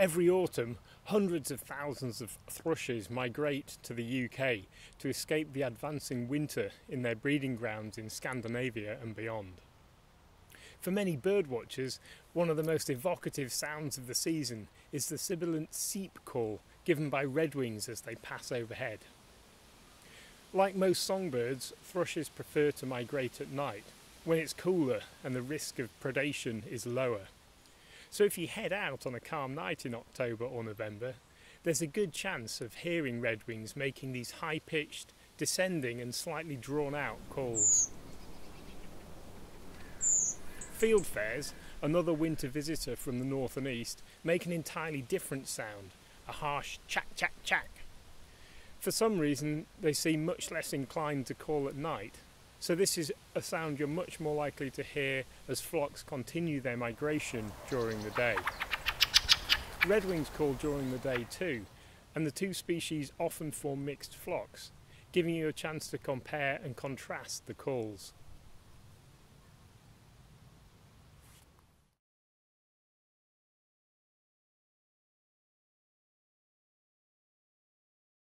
Every autumn, hundreds of thousands of thrushes migrate to the UK to escape the advancing winter in their breeding grounds in Scandinavia and beyond. For many birdwatchers, one of the most evocative sounds of the season is the sibilant seep call given by redwings as they pass overhead. Like most songbirds, thrushes prefer to migrate at night, when it's cooler and the risk of predation is lower. So if you head out on a calm night in October or November, there's a good chance of hearing redwings making these high-pitched, descending and slightly drawn-out calls. Fieldfares, another winter visitor from the north and east, make an entirely different sound, a harsh chack-chack-chack. For some reason, they seem much less inclined to call at night, so this is a sound you're much more likely to hear as flocks continue their migration during the day. Redwings call during the day too, and the two species often form mixed flocks, giving you a chance to compare and contrast the calls.